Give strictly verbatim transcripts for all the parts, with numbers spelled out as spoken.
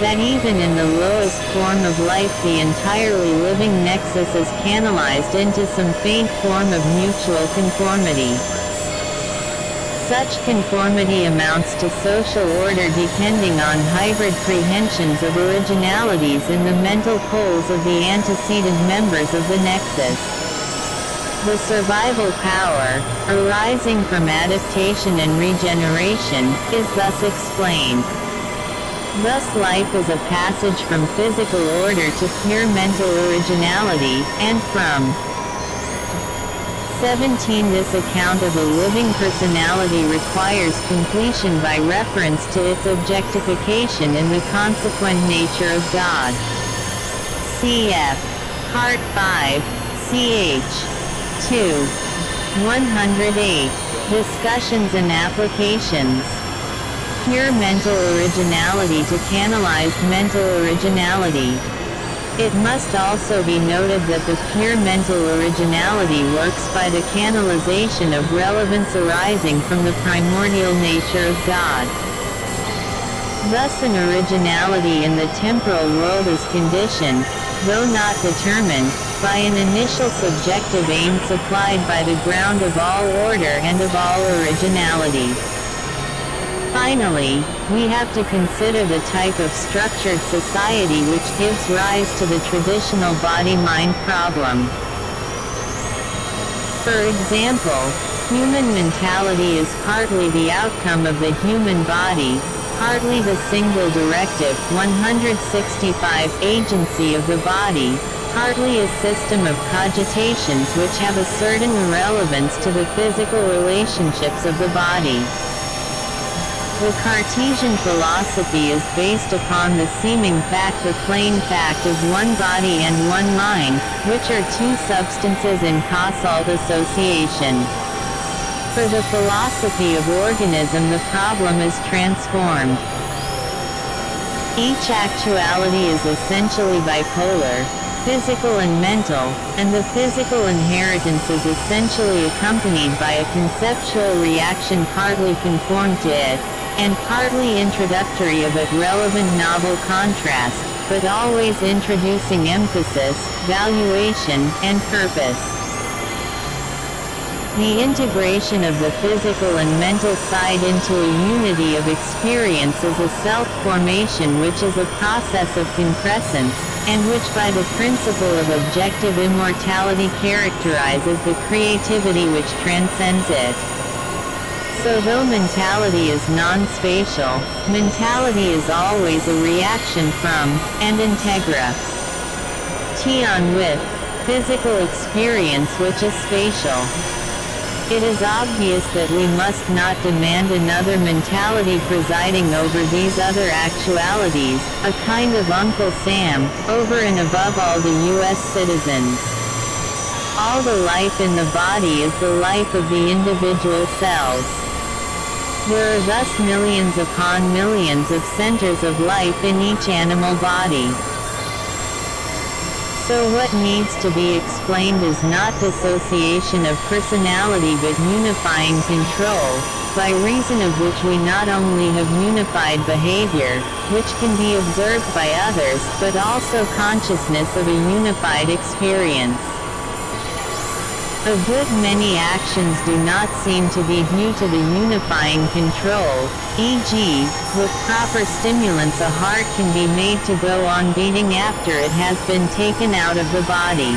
that even in the lowest form of life the entirely living nexus is canalized into some faint form of mutual conformity. Such conformity amounts to social order depending on hybrid prehensions of originalities in the mental poles of the antecedent members of the nexus. The survival power, arising from adaptation and regeneration, is thus explained. Thus life is a passage from physical order to pure mental originality, and from seventeen this account of a living personality requires completion by reference to its objectification and the consequent nature of God. Cf. Part five, ch. two, one hundred eight. Discussions and applications. Pure mental originality to canalized mental originality. It must also be noted that the pure mental originality works by the canalization of relevance arising from the primordial nature of God. Thus an originality in the temporal world is conditioned, though not determined, by an initial subjective aim supplied by the ground of all order and of all originality. Finally, we have to consider the type of structured society which gives rise to the traditional body-mind problem. For example, human mentality is partly the outcome of the human body, partly the single directive one hundred sixty-five agency of the body, partly a system of cogitations which have a certain relevance to the physical relationships of the body. The Cartesian philosophy is based upon the seeming fact, the plain fact of one body and one mind, which are two substances in causal association. For the philosophy of organism the problem is transformed. Each actuality is essentially bipolar, physical and mental, and the physical inheritance is essentially accompanied by a conceptual reaction partly conformed to it, and partly introductory of it relevant novel contrast, but always introducing emphasis, valuation, and purpose. The integration of the physical and mental side into a unity of experience is a self-formation which is a process of concrescence, and which by the principle of objective immortality characterizes the creativity which transcends it. So though mentality is non-spatial, mentality is always a reaction from, and integra tion with, physical experience which is spatial. It is obvious that we must not demand another mentality presiding over these other actualities, a kind of Uncle Sam, over and above all the U S citizens. All the life in the body is the life of the individual cells. There are thus millions upon millions of centers of life in each animal body. So what needs to be explained is not dissociation of personality but unifying control, by reason of which we not only have unified behavior, which can be observed by others, but also consciousness of a unified experience. A good many actions do not seem to be due to the unifying control, for example, with proper stimulants a heart can be made to go on beating after it has been taken out of the body.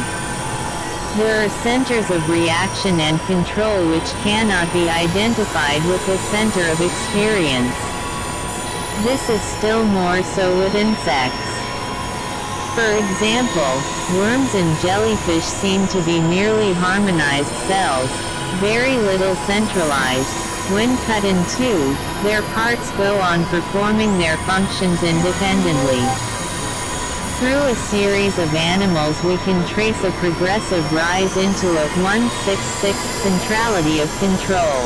There are centers of reaction and control which cannot be identified with the center of experience. This is still more so with insects. For example, worms and jellyfish seem to be merely harmonized cells, very little centralized. When cut in two, their parts go on performing their functions independently. Through a series of animals we can trace a progressive rise into a one sixty-sixth centrality of control.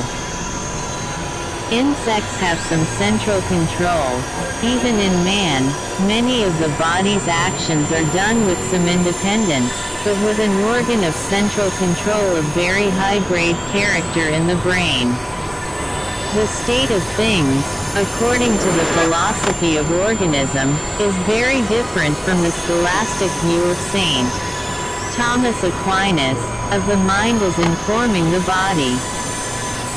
Insects have some central control. Even in man, many of the body's actions are done with some independence, but with an organ of central control of very high-grade character in the brain. The state of things, according to the philosophy of organism, is very different from the scholastic view of Saint Thomas Aquinas, of the mind as informing the body.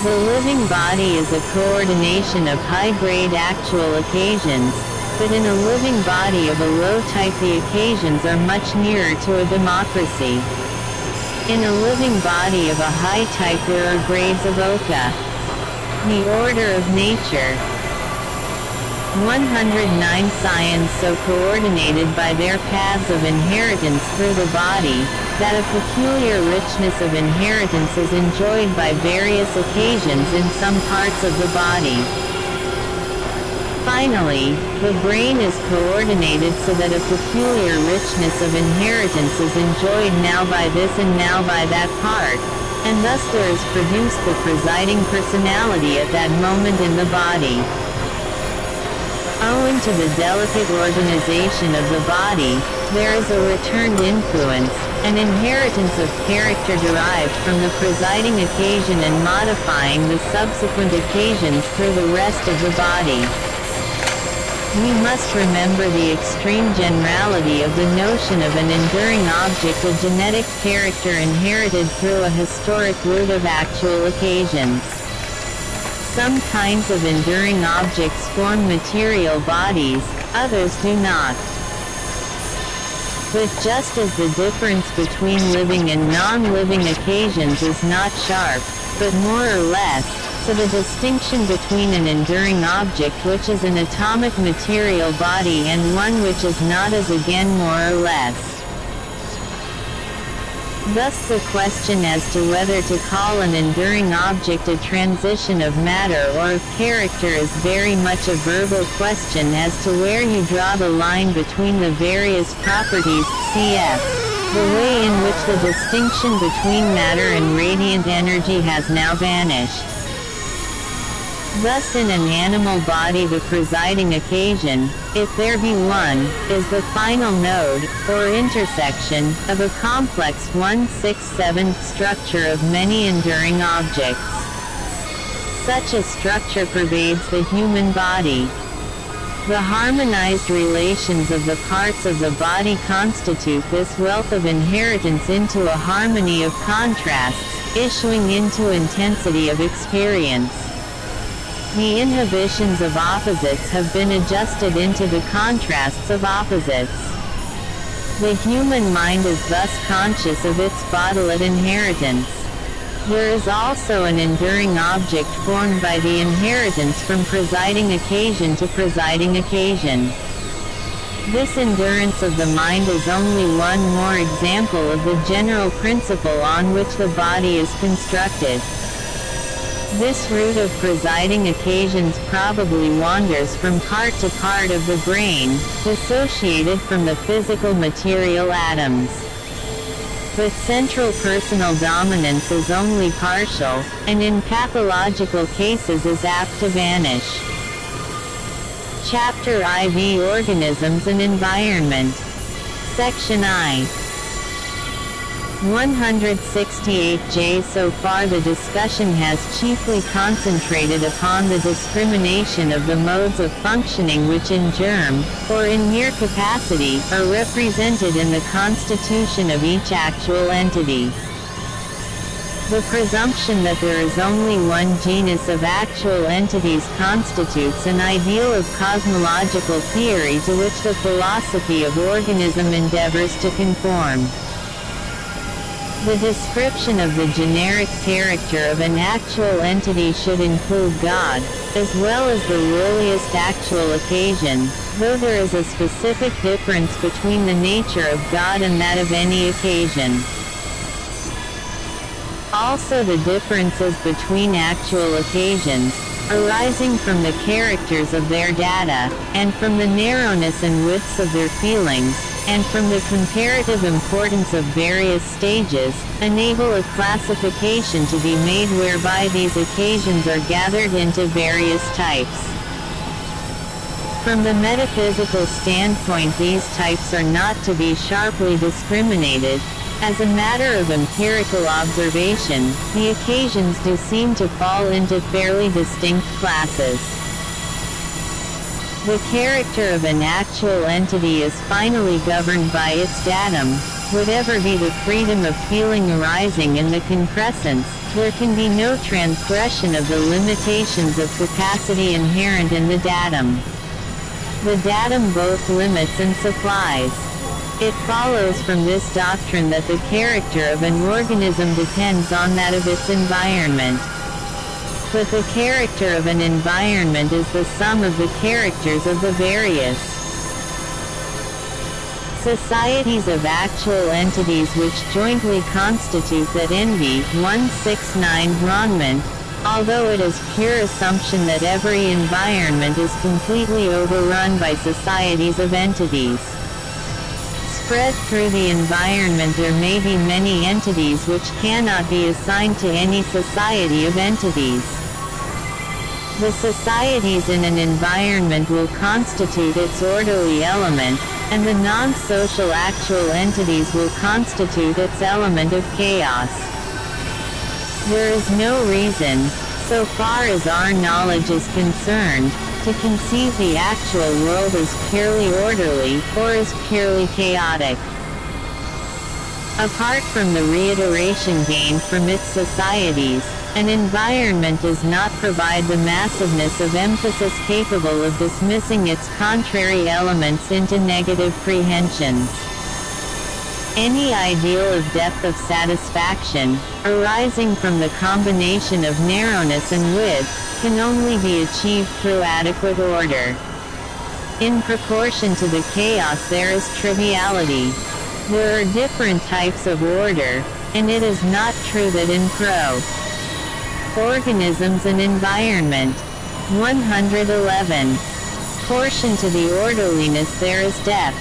The living body is a coordination of high-grade actual occasions, but in a living body of a low type the occasions are much nearer to a democracy. In a living body of a high type there are grades of Oka, the order of nature. one hundred nine Scions so coordinated by their paths of inheritance through the body, that a peculiar richness of inheritance is enjoyed by various occasions in some parts of the body. Finally, the brain is coordinated so that a peculiar richness of inheritance is enjoyed now by this and now by that part, and thus there is produced the presiding personality at that moment in the body. Owing to the delicate organization of the body, there is a returned influence, an inheritance of character derived from the presiding occasion and modifying the subsequent occasions through the rest of the body. We must remember the extreme generality of the notion of an enduring object of genetic character inherited through a historic root of actual occasions. Some kinds of enduring objects form material bodies, others do not. But just as the difference between living and non-living occasions is not sharp, but more or less, so the distinction between an enduring object which is an atomic material body and one which is not is again more or less. Thus the question as to whether to call an enduring object a transition of matter or of character is very much a verbal question as to where you draw the line between the various properties, cf. the way in which the distinction between matter and radiant energy has now vanished. Thus in an animal body the presiding occasion, if there be one, is the final node, or intersection, of a complex one sixty-seventh structure of many enduring objects. Such a structure pervades the human body. The harmonized relations of the parts of the body constitute this wealth of inheritance into a harmony of contrasts, issuing into intensity of experience. The inhibitions of opposites have been adjusted into the contrasts of opposites. The human mind is thus conscious of its bodily inheritance. There is also an enduring object formed by the inheritance from presiding occasion to presiding occasion. This endurance of the mind is only one more example of the general principle on which the body is constructed. This root of presiding occasions probably wanders from part to part of the brain, dissociated from the physical material atoms. But central personal dominance is only partial, and in pathological cases is apt to vanish. Chapter four: Organisms and Environment. Section I. one sixty-eight J. So far the discussion has chiefly concentrated upon the discrimination of the modes of functioning which in germ, or in mere capacity, are represented in the constitution of each actual entity. The presumption that there is only one genus of actual entities constitutes an ideal of cosmological theory to which the philosophy of organism endeavors to conform. The description of the generic character of an actual entity should include God, as well as the lowliest actual occasion, though there is a specific difference between the nature of God and that of any occasion. Also the differences between actual occasions, arising from the characters of their data, and from the narrowness and widths of their feelings, and from the comparative importance of various stages, enable a classification to be made whereby these occasions are gathered into various types. From the metaphysical standpoint, these types are not to be sharply discriminated. As a matter of empirical observation, the occasions do seem to fall into fairly distinct classes. The character of an actual entity is finally governed by its datum, whatever be the freedom of feeling arising in the concrescence. There can be no transgression of the limitations of capacity inherent in the datum. The datum both limits and supplies. It follows from this doctrine that the character of an organism depends on that of its environment. But the character of an environment is the sum of the characters of the various societies of actual entities which jointly constitute that envy. one sixty-nine Brahman, although it is pure assumption that every environment is completely overrun by societies of entities. Spread through the environment there may be many entities which cannot be assigned to any society of entities. The societies in an environment will constitute its orderly element, and the non-social actual entities will constitute its element of chaos. There is no reason, so far as our knowledge is concerned, to conceive the actual world as purely orderly or as purely chaotic. Apart from the reiteration gained from its societies, an environment does not provide the massiveness of emphasis capable of dismissing its contrary elements into negative prehensions. Any ideal of depth of satisfaction, arising from the combination of narrowness and width, can only be achieved through adequate order. In proportion to the chaos there is triviality. There are different types of order, and it is not true that in pro. organisms and environment. one hundred eleven. Proportion to the orderliness there is depth.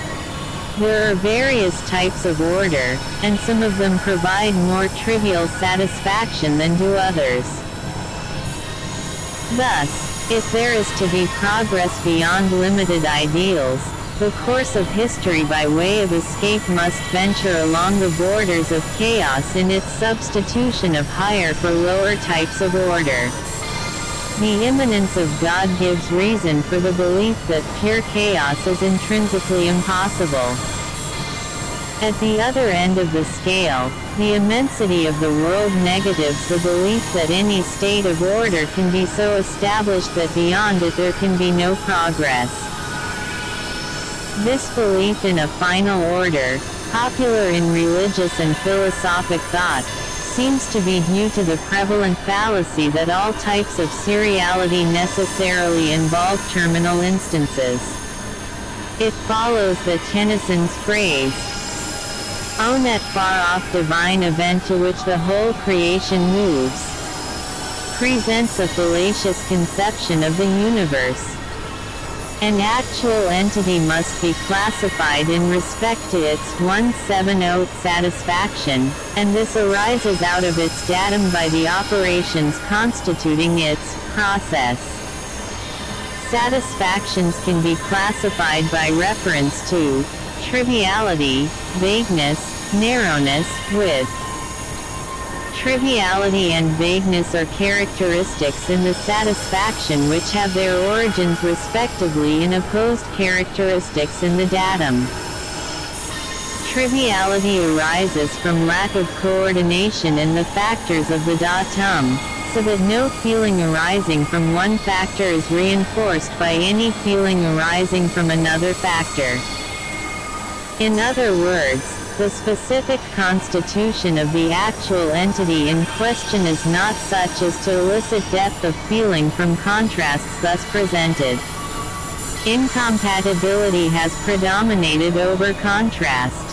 There are various types of order, and some of them provide more trivial satisfaction than do others. Thus, if there is to be progress beyond limited ideals, the course of history by way of escape must venture along the borders of chaos in its substitution of higher for lower types of order. The immanence of God gives reason for the belief that pure chaos is intrinsically impossible. At the other end of the scale, the immensity of the world negatives the belief that any state of order can be so established that beyond it there can be no progress. This belief in a final order, popular in religious and philosophic thought, seems to be due to the prevalent fallacy that all types of seriality necessarily involve terminal instances. It follows that Tennyson's phrase, "Oh that far-off divine event to which the whole creation moves," presents a fallacious conception of the universe. An actual entity must be classified in respect to its one seventy satisfaction, and this arises out of its datum by the operations constituting its process. Satisfactions can be classified by reference to triviality, vagueness, narrowness, width. Triviality and vagueness are characteristics in the satisfaction which have their origins respectively in opposed characteristics in the datum. Triviality arises from lack of coordination in the factors of the datum, so that no feeling arising from one factor is reinforced by any feeling arising from another factor. In other words, the specific constitution of the actual entity in question is not such as to elicit depth of feeling from contrasts thus presented. Incompatibility has predominated over contrast.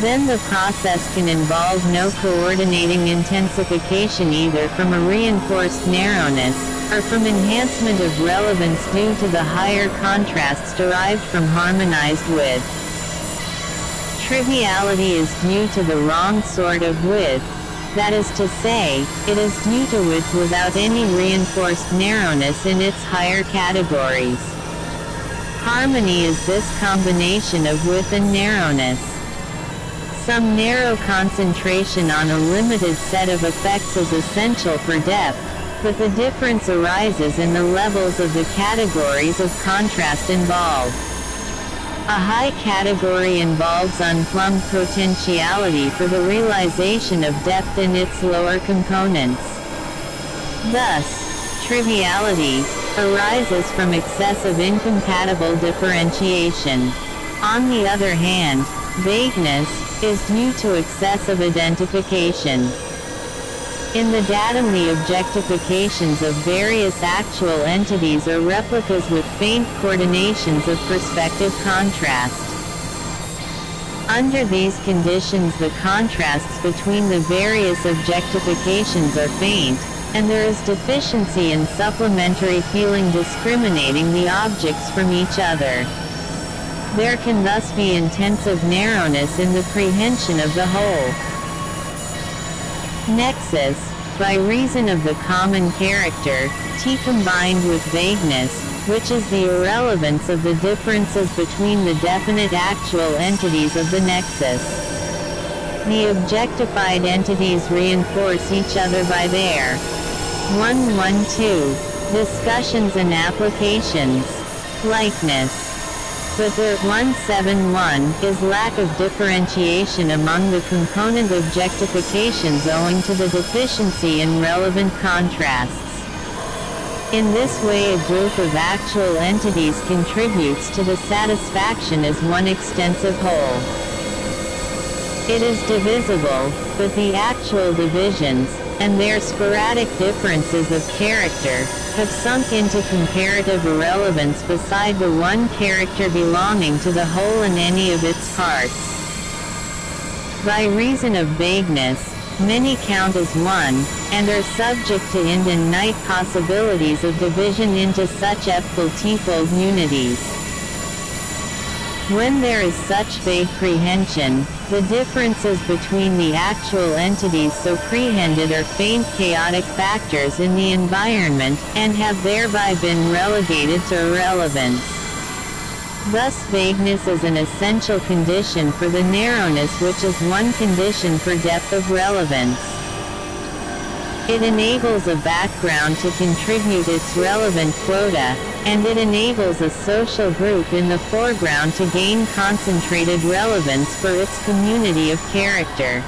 Then the process can involve no coordinating intensification either from a reinforced narrowness, or from enhancement of relevance due to the higher contrasts derived from harmonized width. Triviality is due to the wrong sort of width, that is to say, it is due to width without any reinforced narrowness in its higher categories. Harmony is this combination of width and narrowness. Some narrow concentration on a limited set of effects is essential for depth, but the difference arises in the levels of the categories of contrast involved. A high category involves unplumbed potentiality for the realization of depth in its lower components. Thus, triviality arises from excessive incompatible differentiation. On the other hand, vagueness is due to excessive identification. In the datum, the objectifications of various actual entities are replicas with faint coordinations of perspective contrast. Under these conditions, the contrasts between the various objectifications are faint, and there is deficiency in supplementary feeling discriminating the objects from each other. There can thus be intensive narrowness in the prehension of the whole. Nexus, by reason of the common character, T combined with vagueness, which is the irrelevance of the differences between the definite actual entities of the nexus. The objectified entities reinforce each other by their one twelve discussions and applications. Likeness. But the one seventy-one is lack of differentiation among the component objectifications owing to the deficiency in relevant contrasts. In this way, a group of actual entities contributes to the satisfaction as one extensive whole. It is divisible, but the actual divisions, and their sporadic differences of character, have sunk into comparative irrelevance beside the one character belonging to the whole and any of its parts. By reason of vagueness, many count as one, and are subject to end and night possibilities of division into such eptfold-tfold unities. When there is such vague prehension, the differences between the actual entities so prehended are faint chaotic factors in the environment, and have thereby been relegated to irrelevance. Thus vagueness is an essential condition for the narrowness, which is one condition for depth of relevance. It enables a background to contribute its relevant quota, and it enables a social group in the foreground to gain concentrated relevance for its community of character.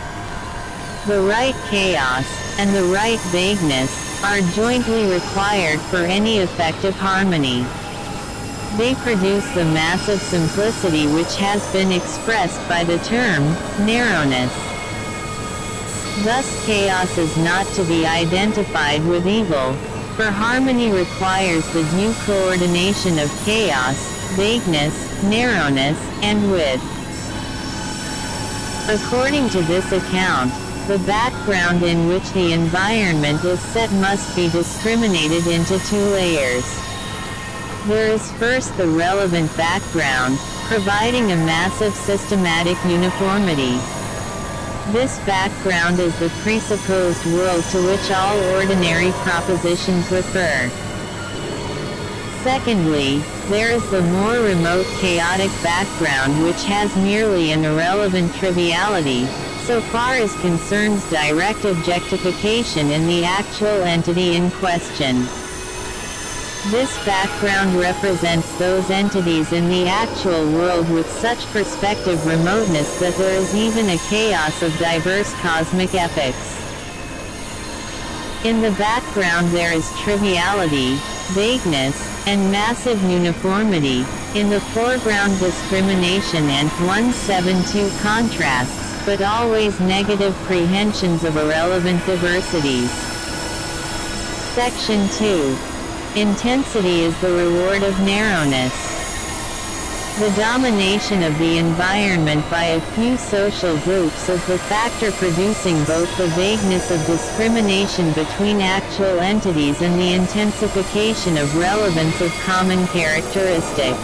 The right chaos, and the right vagueness, are jointly required for any effective harmony. They produce the massive simplicity which has been expressed by the term, narrowness. Thus chaos is not to be identified with evil, for harmony requires the due coordination of chaos, vagueness, narrowness, and width. According to this account, the background in which the environment is set must be discriminated into two layers. There is first the relevant background, providing a massive systematic uniformity. This background is the presupposed world to which all ordinary propositions refer. Secondly, there is the more remote chaotic background, which has merely an irrelevant triviality, so far as concerns direct objectification in the actual entity in question. This background represents those entities in the actual world with such perspective remoteness that there is even a chaos of diverse cosmic epochs. In the background there is triviality, vagueness, and massive uniformity, in the foreground discrimination and one seventy-two contrasts, but always negative prehensions of irrelevant diversities. Section two. Intensity is the reward of narrowness. The domination of the environment by a few social groups is the factor producing both the vagueness of discrimination between actual entities and the intensification of relevance of common characteristics.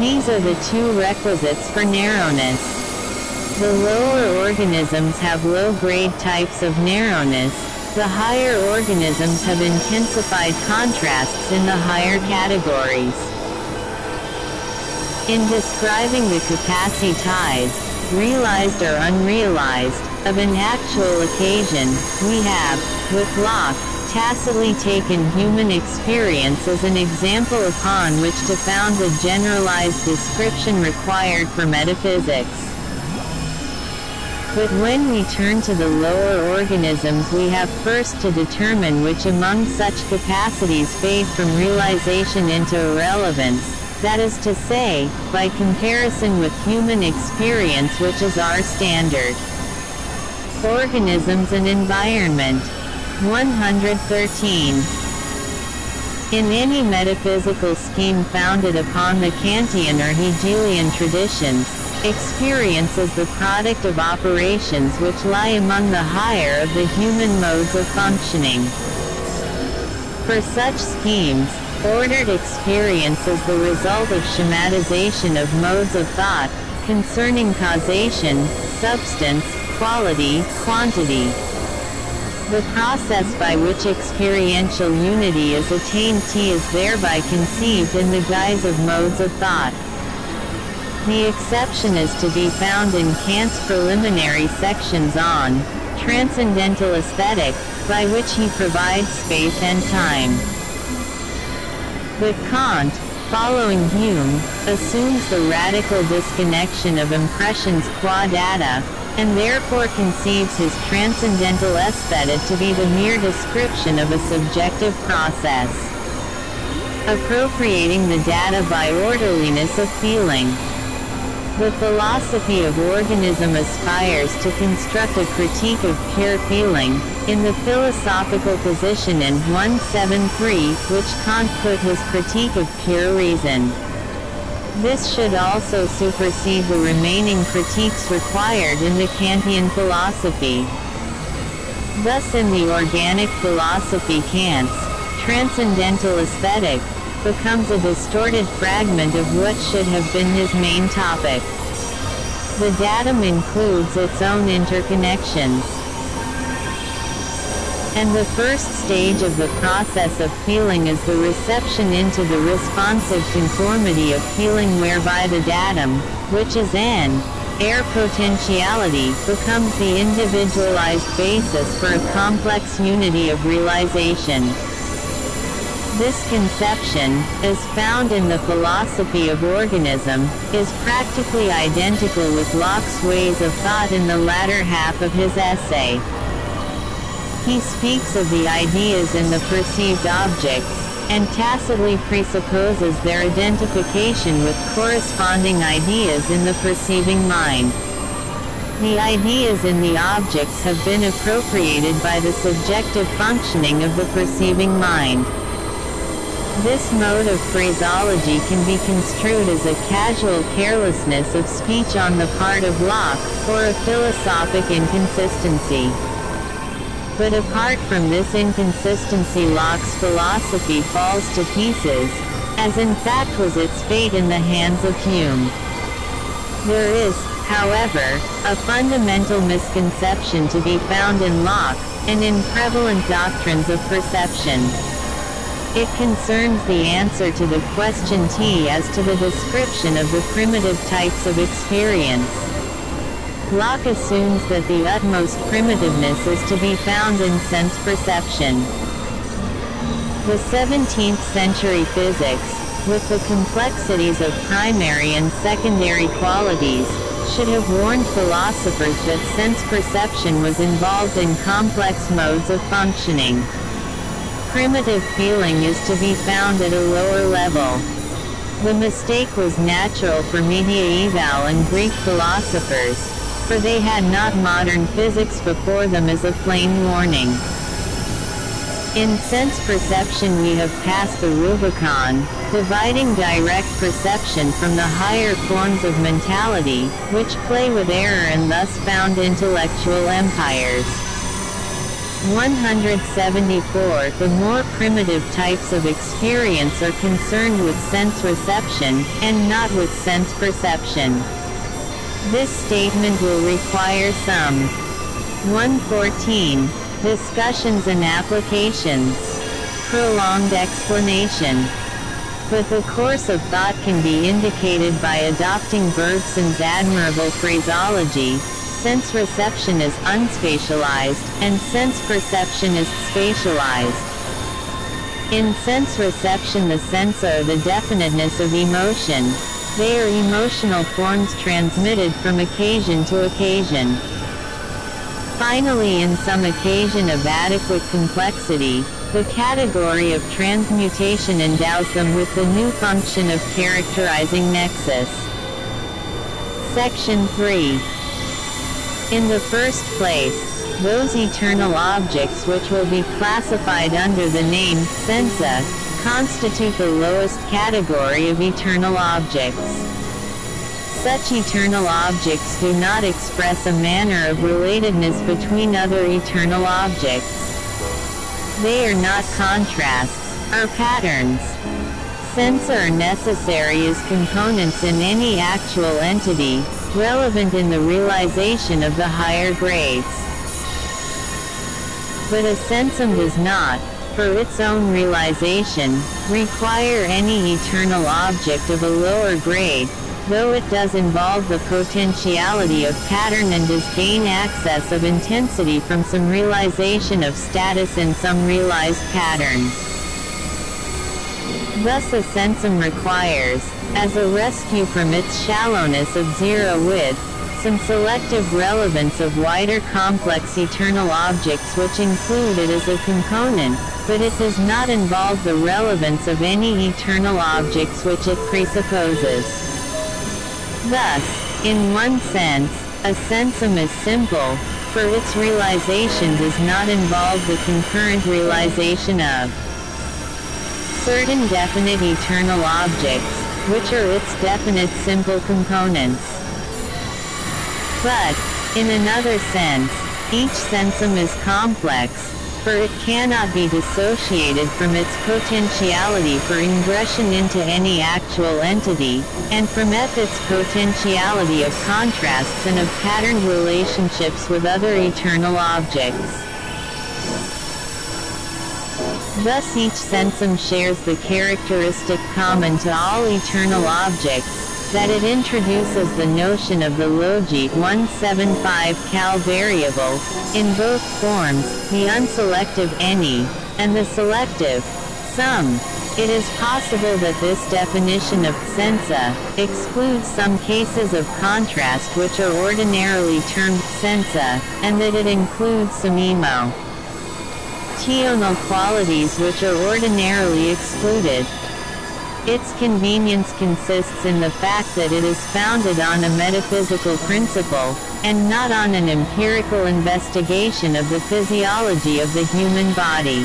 These are the two requisites for narrowness. The lower organisms have low-grade types of narrowness. The higher organisms have intensified contrasts in the higher categories. In describing the capacity ties, realized or unrealized, of an actual occasion, we have, with Locke, tacitly taken human experience as an example upon which to found the generalized description required for metaphysics. But when we turn to the lower organisms, we have first to determine which among such capacities fade from realization into irrelevance, that is to say, by comparison with human experience, which is our standard. Organisms and environment. one hundred thirteen. In any metaphysical scheme founded upon the Kantian or Hegelian traditions, experience is the product of operations which lie among the higher of the human modes of functioning. For such schemes, ordered experience is the result of schematization of modes of thought, concerning causation, substance, quality, quantity. The process by which experiential unity is attained T is thereby conceived in the guise of modes of thought. The exception is to be found in Kant's preliminary sections on transcendental aesthetic, by which he provides space and time. But Kant, following Hume, assumes the radical disconnection of impressions qua data, and therefore conceives his transcendental aesthetic to be the mere description of a subjective process, appropriating the data by orderliness of feeling. The philosophy of organism aspires to construct a critique of pure feeling, in the philosophical position in one seventy-three, which Kant put his critique of pure reason. This should also supersede the remaining critiques required in the Kantian philosophy. Thus in the organic philosophy, Kant's transcendental aesthetic becomes a distorted fragment of what should have been his main topic. The datum includes its own interconnections. And the first stage of the process of feeling is the reception into the responsive conformity of feeling, whereby the datum, which is an air potentiality, becomes the individualized basis for a complex unity of realization. This conception, as found in the philosophy of organism, is practically identical with Locke's ways of thought in the latter half of his essay. He speaks of the ideas in the perceived objects, and tacitly presupposes their identification with corresponding ideas in the perceiving mind. The ideas in the objects have been appropriated by the subjective functioning of the perceiving mind. This mode of phraseology can be construed as a casual carelessness of speech on the part of Locke, or a philosophic inconsistency. But apart from this inconsistency, Locke's philosophy falls to pieces, as in fact was its fate in the hands of Hume. There is, however, a fundamental misconception to be found in Locke, and in prevalent doctrines of perception. It concerns the answer to the question T as to the description of the primitive types of experience. Locke assumes that the utmost primitiveness is to be found in sense perception. The seventeenth century physics, with the complexities of primary and secondary qualities, should have warned philosophers that sense perception was involved in complex modes of functioning. Primitive feeling is to be found at a lower level. The mistake was natural for mediaeval and Greek philosophers, for they had not modern physics before them as a plain warning. In sense perception we have passed the Rubicon, dividing direct perception from the higher forms of mentality, which play with error and thus found intellectual empires. one hundred seventy-four. The more primitive types of experience are concerned with sense reception, and not with sense perception. This statement will require some one fourteen. Discussions and applications. Prolonged explanation. But the course of thought can be indicated by adopting Bergson's admirable phraseology, sense reception is unspatialized, and sense perception is spatialized. In sense reception, the sense are the definiteness of emotion. They are emotional forms transmitted from occasion to occasion. Finally, in some occasion of adequate complexity, the category of transmutation endows them with the new function of characterizing nexus. Section three. In the first place, those eternal objects which will be classified under the name sensa constitute the lowest category of eternal objects. Such eternal objects do not express a manner of relatedness between other eternal objects. They are not contrasts, or patterns. Sensa are necessary as components in any actual entity, relevant in the realization of the higher grades. But a sensum does not, for its own realization, require any eternal object of a lower grade, though it does involve the potentiality of pattern and does gain access of intensity from some realization of status in some realized pattern. Thus a sensum requires, as a rescue from its shallowness of zero width, some selective relevance of wider complex eternal objects which include it as a component, but it does not involve the relevance of any eternal objects which it presupposes. Thus, in one sense, a sensum is simple, for its realization does not involve the concurrent realization of certain definite eternal objects, which are its definite simple components. But, in another sense, each sensum is complex, for it cannot be dissociated from its potentiality for ingression into any actual entity, and from its potentiality of contrasts and of patterned relationships with other eternal objects. Thus each sensum shares the characteristic common to all eternal objects, that it introduces the notion of the logete one seventy-five cal variable, in both forms, the unselective any, and the selective some. It is possible that this definition of sensa excludes some cases of contrast which are ordinarily termed sensa, and that it includes some emotional qualities which are ordinarily excluded. Its convenience consists in the fact that it is founded on a metaphysical principle, and not on an empirical investigation of the physiology of the human body.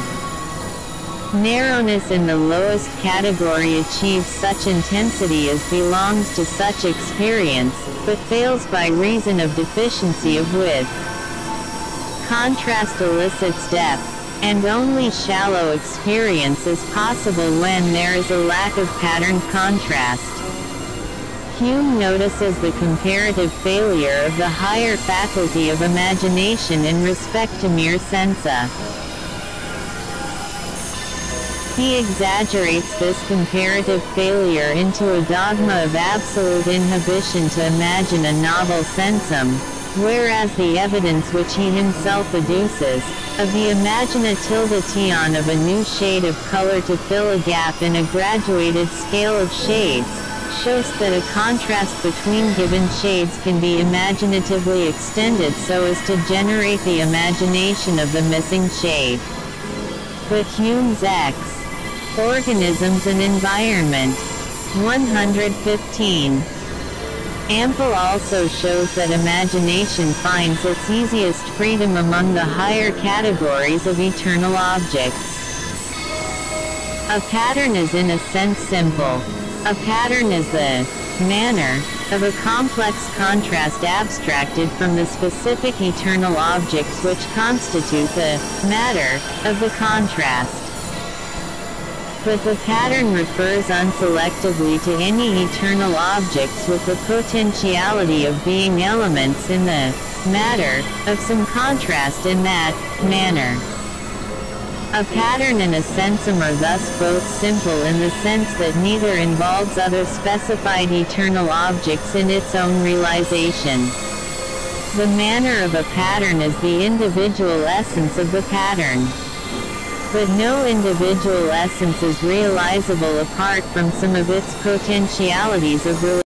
Narrowness in the lowest category achieves such intensity as belongs to such experience, but fails by reason of deficiency of width. Contrast elicits depth, and only shallow experience is possible when there is a lack of patterned contrast. Hume notices the comparative failure of the higher faculty of imagination in respect to mere sensa. He exaggerates this comparative failure into a dogma of absolute inhibition to imagine a novel sensum, whereas the evidence which he himself adduces, of the imaginatilde-tion of a new shade of color to fill a gap in a graduated scale of shades, shows that a contrast between given shades can be imaginatively extended so as to generate the imagination of the missing shade. But Hume's X. Organisms and Environment. one hundred fifteen. Ample also shows that imagination finds its easiest freedom among the higher categories of eternal objects. A pattern is in a sense simple. A pattern is the manner of a complex contrast abstracted from the specific eternal objects which constitute the matter of the contrast. But the pattern refers unselectively to any eternal objects with the potentiality of being elements in the matter of some contrast in that manner. A pattern and a sensum are thus both simple in the sense that neither involves other specified eternal objects in its own realization. The manner of a pattern is the individual essence of the pattern. But no individual essence is realizable apart from some of its potentialities of relationship.